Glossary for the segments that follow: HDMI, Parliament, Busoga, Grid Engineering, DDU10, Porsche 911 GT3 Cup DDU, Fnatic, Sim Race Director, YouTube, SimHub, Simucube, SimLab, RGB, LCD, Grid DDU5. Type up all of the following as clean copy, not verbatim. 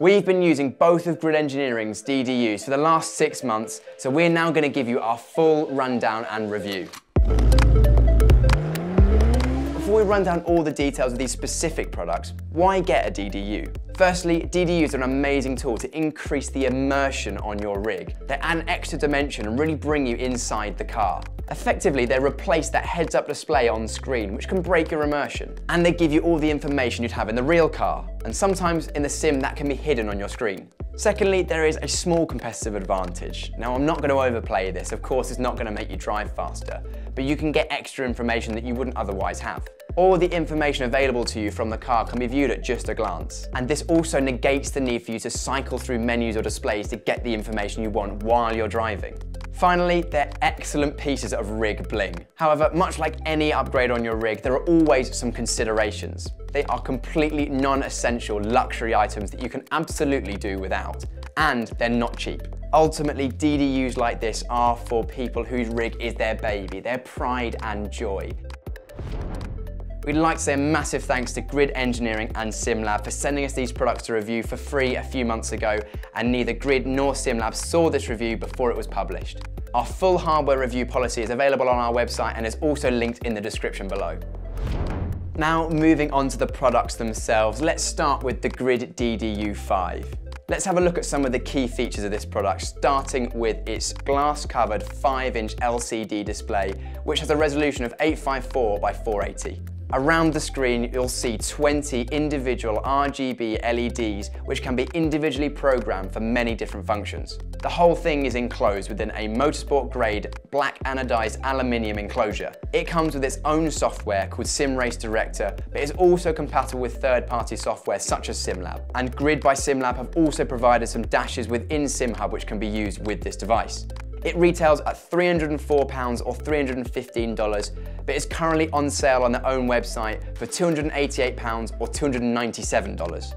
We've been using both of Grid Engineering's DDUs for the last 6 months, so we're now going to give you our full rundown and review. Before we run down all the details of these specific products, why get a DDU? Firstly, DDUs are an amazing tool to increase the immersion on your rig. They add an extra dimension and really bring you inside the car. Effectively, they replace that heads-up display on screen, which can break your immersion. And they give you all the information you'd have in the real car. And sometimes in the sim, that can be hidden on your screen. Secondly, there is a small competitive advantage. Now, I'm not going to overplay this. Of course, it's not going to make you drive faster, but you can get extra information that you wouldn't otherwise have. All the information available to you from the car can be viewed at just a glance. And this also negates the need for you to cycle through menus or displays to get the information you want while you're driving. Finally, they're excellent pieces of rig bling. However, much like any upgrade on your rig, there are always some considerations. They are completely non-essential luxury items that you can absolutely do without, and they're not cheap. Ultimately, DDUs like this are for people whose rig is their baby, their pride and joy. We'd like to say a massive thanks to Grid Engineering and SimLab for sending us these products to review for free a few months ago, and neither Grid nor SimLab saw this review before it was published. Our full hardware review policy is available on our website and is also linked in the description below. Now, moving on to the products themselves, let's start with the Grid DDU5. Let's have a look at some of the key features of this product, starting with its glass-covered 5-inch LCD display, which has a resolution of 854 by 480. Around the screen, you'll see 20 individual RGB LEDs, which can be individually programmed for many different functions. The whole thing is enclosed within a motorsport-grade black anodized aluminium enclosure. It comes with its own software called Sim Race Director, but is also compatible with third-party software such as SimLab. And Grid by SimLab have also provided some dashes within SimHub which can be used with this device. It retails at £304 or $315, but is currently on sale on their own website for £288 or $297.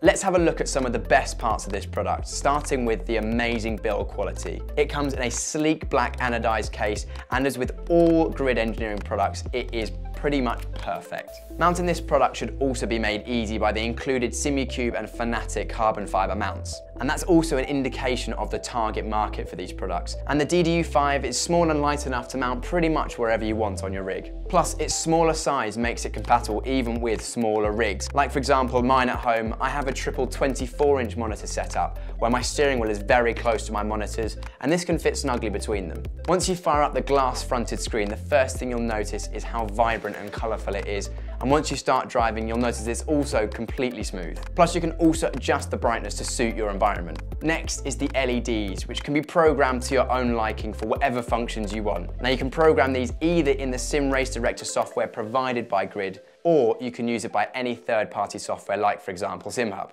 Let's have a look at some of the best parts of this product, starting with the amazing build quality. It comes in a sleek black anodized case, and as with all Grid Engineering products, it is pretty much perfect. Mounting this product should also be made easy by the included Simucube and Fnatic carbon fiber mounts. And that's also an indication of the target market for these products. And the DDU5 is small and light enough to mount pretty much wherever you want on your rig. Plus, its smaller size makes it compatible even with smaller rigs. Like for example, mine at home, I have a triple 24-inch monitor setup where my steering wheel is very close to my monitors, and this can fit snugly between them. Once you fire up the glass-fronted screen, the first thing you'll notice is how vibrant and colourful it is, and once you start driving, you'll notice it's also completely smooth. Plus, you can also adjust the brightness to suit your environment. Next is the LEDs, which can be programmed to your own liking for whatever functions you want. Now, you can program these either in the Sim Race Director software provided by Grid, or you can use it by any third-party software, like for example, SimHub.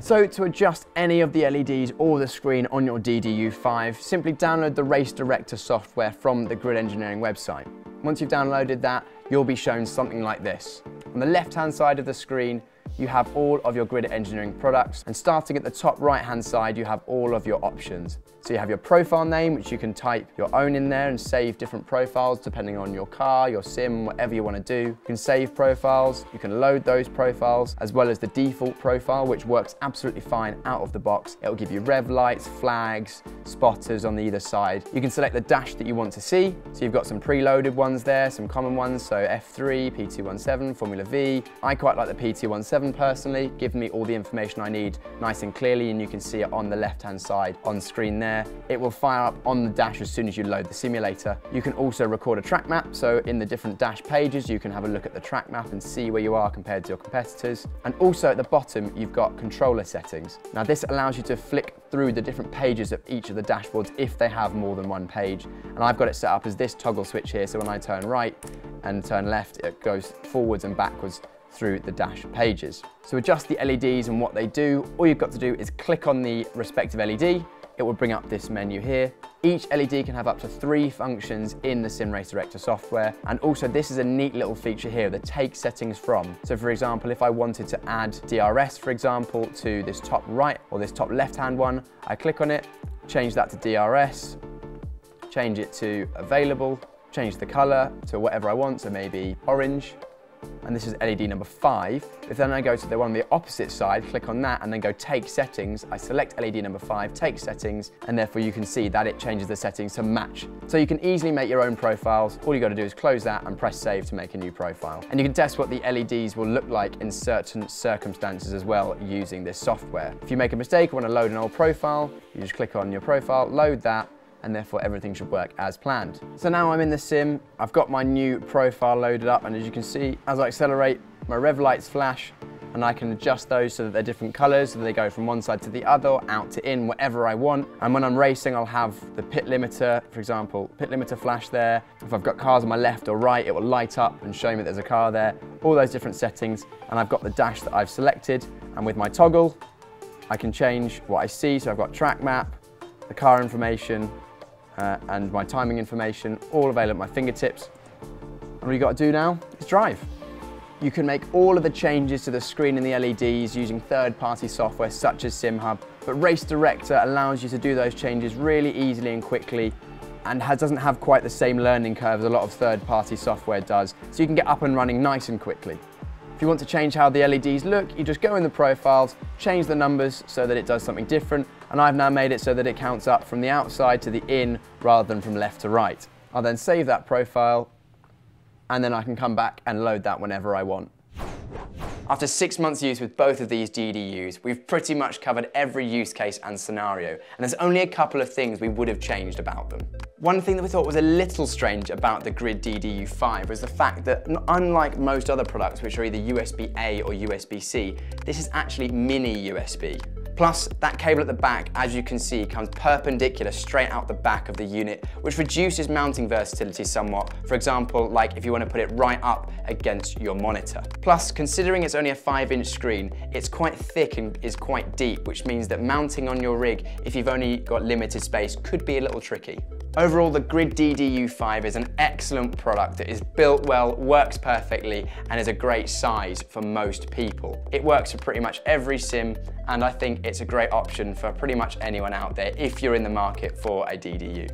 So to adjust any of the LEDs or the screen on your DDU5, simply download the Race Director software from the Grid Engineering website. Once you've downloaded that, you'll be shown something like this. On the left-hand side of the screen, you have all of your Grid Engineering products, and starting at the top right-hand side, you have all of your options. So you have your profile name, which you can type your own in there and save different profiles depending on your car, your sim, whatever you want to do. You can save profiles, you can load those profiles, as well as the default profile, which works absolutely fine out of the box. It'll give you rev lights, flags, spotters on either side. You can select the dash that you want to see. So you've got some preloaded ones there, some common ones, so F3, P217, Formula V. I quite like the P217 personally, giving me all the information I need nice and clearly, and you can see it on the left hand side on screen there. It will fire up on the dash as soon as you load the simulator. You can also record a track map, so in the different dash pages you can have a look at the track map and see where you are compared to your competitors. And also at the bottom you've got controller settings. Now this allows you to flick through the different pages of each of the dashboards if they have more than one page, and I've got it set up as this toggle switch here, so when I turn right and turn left it goes forwards and backwards through the dash pages. So adjust the LEDs and what they do. All you've got to do is click on the respective LED. It will bring up this menu here. Each LED can have up to 3 functions in the Sim Race Director software. And also this is a neat little feature here, the take settings from. So for example, if I wanted to add DRS, for example, to this top right or this top left-hand one, I click on it, change that to DRS, change it to available, change the color to whatever I want, so maybe orange. and this is LED number 5. If then I go to the one on the opposite side, click on that and then go take settings, I select LED number 5, take settings, and therefore you can see that it changes the settings to match. So you can easily make your own profiles. All you got to do is close that and press save to make a new profile. And you can test what the LEDs will look like in certain circumstances as well using this software. If you make a mistake or want to load an old profile, you just click on your profile, load that, and therefore everything should work as planned. So now I'm in the sim, I've got my new profile loaded up, and as you can see, as I accelerate, my rev lights flash, and I can adjust those so that they're different colors, so they go from one side to the other, out to in, whatever I want. And when I'm racing, I'll have the pit limiter, for example, pit limiter flash there. If I've got cars on my left or right, it will light up and show me there's a car there, all those different settings. And I've got the dash that I've selected, and with my toggle, I can change what I see. So I've got track map, the car information, and my timing information, all available at my fingertips. And all you got to do now is drive. You can make all of the changes to the screen and the LEDs using third-party software such as SimHub, but Race Director allows you to do those changes really easily and quickly, and doesn't have quite the same learning curve as a lot of third-party software does, so you can get up and running nice and quickly. If you want to change how the LEDs look, you just go in the profiles, change the numbers so that it does something different, and I've now made it so that it counts up from the outside to the in rather than from left to right. I'll then save that profile, and then I can come back and load that whenever I want. After 6 months use with both of these DDUs, we've pretty much covered every use case and scenario, and there's only a couple of things we would have changed about them. One thing that we thought was a little strange about the Grid DDU5 was the fact that, unlike most other products which are either USB-A or USB-C, this is actually mini USB. Plus, that cable at the back, as you can see, comes perpendicular straight out the back of the unit, which reduces mounting versatility somewhat, for example, like if you want to put it right up against your monitor. Plus, considering it's only a 5-inch screen, it's quite thick and is quite deep, which means that mounting on your rig, if you've only got limited space, could be a little tricky. Overall, the Grid DDU5 is an excellent product that is built well, works perfectly, and is a great size for most people. It works for pretty much every sim, and I think it's a great option for pretty much anyone out there if you're in the market for a DDU.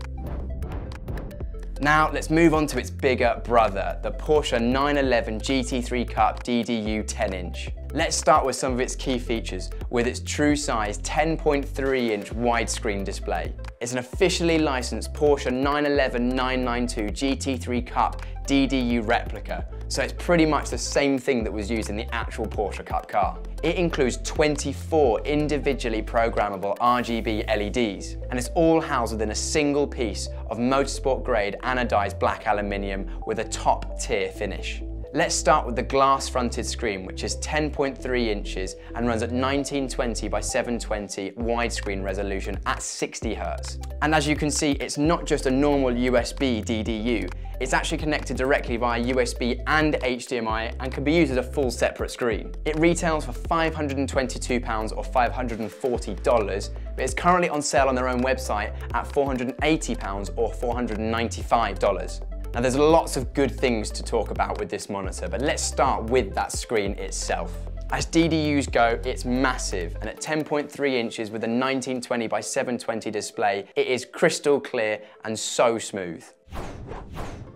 Now let's move on to its bigger brother, the Porsche 911 GT3 Cup DDU 10-inch. Let's start with some of its key features, with its true size 10.3-inch widescreen display. It's an officially licensed Porsche 911 992 GT3 Cup DDU replica, so it's pretty much the same thing that was used in the actual Porsche Cup car. It includes 24 individually programmable RGB LEDs, and it's all housed within a single piece of motorsport-grade anodized black aluminium with a top-tier finish. Let's start with the glass-fronted screen, which is 10.3 inches and runs at 1920 by 720 widescreen resolution at 60 Hz. And as you can see, it's not just a normal USB DDU, it's actually connected directly via USB and HDMI and can be used as a full separate screen. It retails for £522 or $540, but it's currently on sale on their own website at £480 or $495. Now there's lots of good things to talk about with this monitor, but let's start with that screen itself. As DDUs go, it's massive, and at 10.3 inches with a 1920 by 720 display, it is crystal clear and so smooth.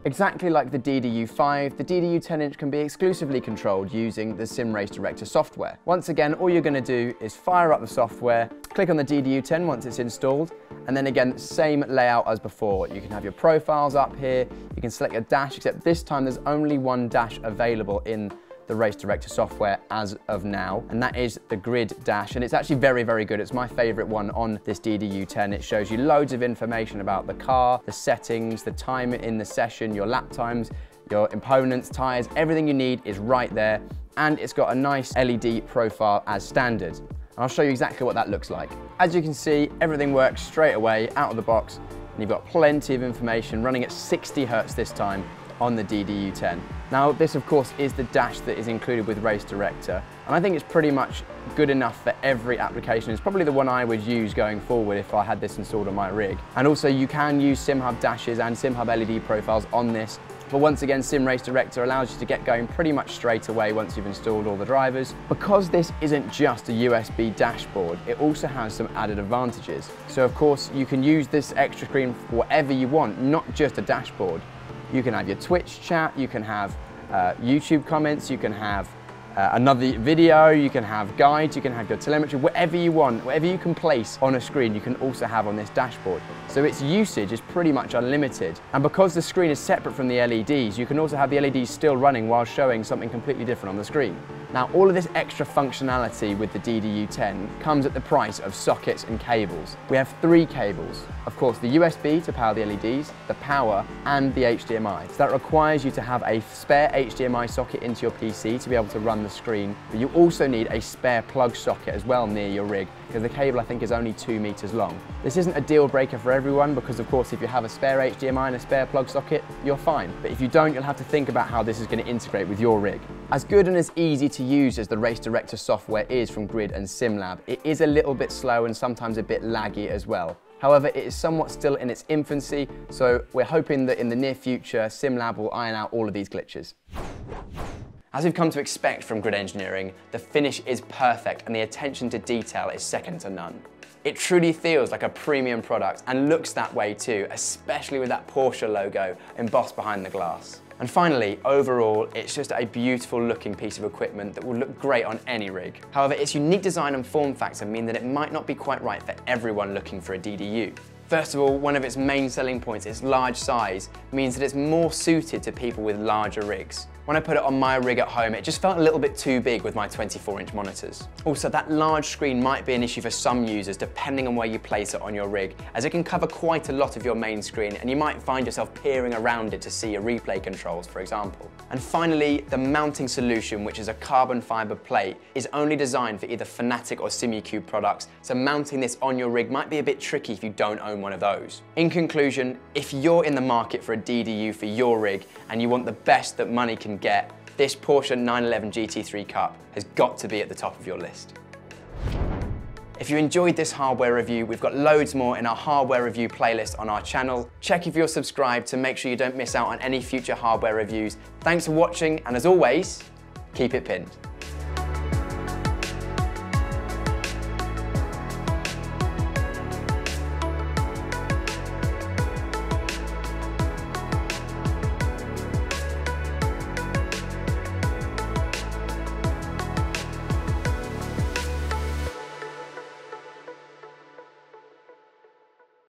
Exactly like the DDU5, the DDU 10-inch can be exclusively controlled using the Sim Race Director software. Once again, all you're going to do is fire up the software, click on the DDU10 once it's installed, and then again, same layout as before. You can have your profiles up here, you can select your dash, except this time there's only one dash available in the Race Director software as of now, and that is the Grid Dash, and it's actually very, very good. It's my favorite one on this DDU10. It shows you loads of information about the car, the settings, the time in the session, your lap times, your opponent's tires, everything you need is right there, and it's got a nice LED profile as standard. And I'll show you exactly what that looks like. As you can see, everything works straight away out of the box, and you've got plenty of information running at 60 Hz this time on the DDU10. Now this of course is the dash that is included with Race Director, and I think it's pretty much good enough for every application. It's probably the one I would use going forward if I had this installed on my rig. And also you can use SimHub dashes and SimHub LED profiles on this, but once again Sim Race Director allows you to get going pretty much straight away once you've installed all the drivers. Because this isn't just a USB dashboard, it also has some added advantages. So of course you can use this extra screen for whatever you want, not just a dashboard. You can have your Twitch chat, you can have YouTube comments, you can have another video, you can have guides, you can have your telemetry, whatever you want, whatever you can place on a screen, you can also have on this dashboard. So its usage is pretty much unlimited. And because the screen is separate from the LEDs, you can also have the LEDs still running while showing something completely different on the screen. Now, all of this extra functionality with the DDU10 comes at the price of sockets and cables. We have three cables. Of course, the USB to power the LEDs, the power, and the HDMI. So that requires you to have a spare HDMI socket into your PC to be able to run the screen, but you also need a spare plug socket as well near your rig, because the cable I think is only 2 meters long. This isn't a deal breaker for everyone, because of course if you have a spare HDMI and a spare plug socket, you're fine. But if you don't, you'll have to think about how this is going to integrate with your rig. As good and as easy to use as the Race Director software is from Grid and SimLab, it is a little bit slow and sometimes a bit laggy as well. However, it is somewhat still in its infancy, so we're hoping that in the near future, SimLab will iron out all of these glitches. As we've come to expect from Grid Engineering, the finish is perfect and the attention to detail is second to none. It truly feels like a premium product and looks that way too, especially with that Porsche logo embossed behind the glass. And finally, overall, it's just a beautiful looking piece of equipment that will look great on any rig. However, its unique design and form factor mean that it might not be quite right for everyone looking for a DDU. First of all, one of its main selling points, its large size, means that it's more suited to people with larger rigs. When I put it on my rig at home, it just felt a little bit too big with my 24-inch monitors. Also, that large screen might be an issue for some users depending on where you place it on your rig, as it can cover quite a lot of your main screen and you might find yourself peering around it to see your replay controls, for example. And finally, the mounting solution, which is a carbon fiber plate, is only designed for either Fnatic or Simucube products, so mounting this on your rig might be a bit tricky if you don't own one of those. In conclusion, if you're in the market for a DDU for your rig and you want the best that money can get, this Porsche 911 GT3 Cup has got to be at the top of your list. If you enjoyed this hardware review, we've got loads more in our hardware review playlist on our channel. Check if you're subscribed to make sure you don't miss out on any future hardware reviews. Thanks for watching, and as always, keep it pinned.